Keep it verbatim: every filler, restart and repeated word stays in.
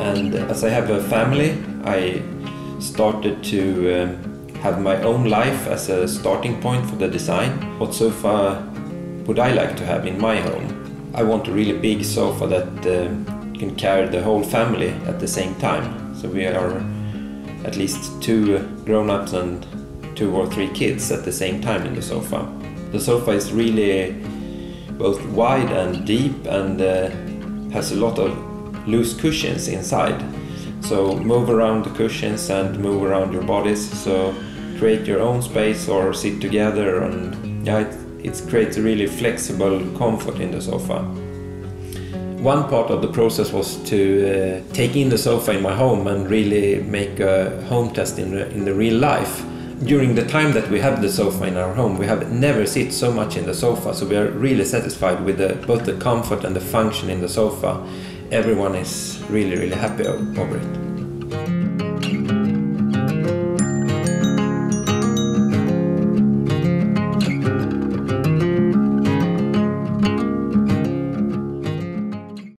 And as I have a family, I started to uh, have my own life as a starting point for the design. What sofa would I like to have in my home? I want a really big sofa that uh, can carry the whole family at the same time. So we are at least two grown-ups and two or three kids at the same time in the sofa. The sofa is really both wide and deep and uh, has a lot of loose cushions inside. So move around the cushions and move around your bodies. So create your own space or sit together, and yeah, it, it creates a really flexible comfort in the sofa. One part of the process was to uh, take in the sofa in my home and really make a home test in, in the real life. During the time that we have the sofa in our home, we have never sit so much in the sofa, so we are really satisfied with the, both the comfort and the function in the sofa. Everyone is really, really happy over it.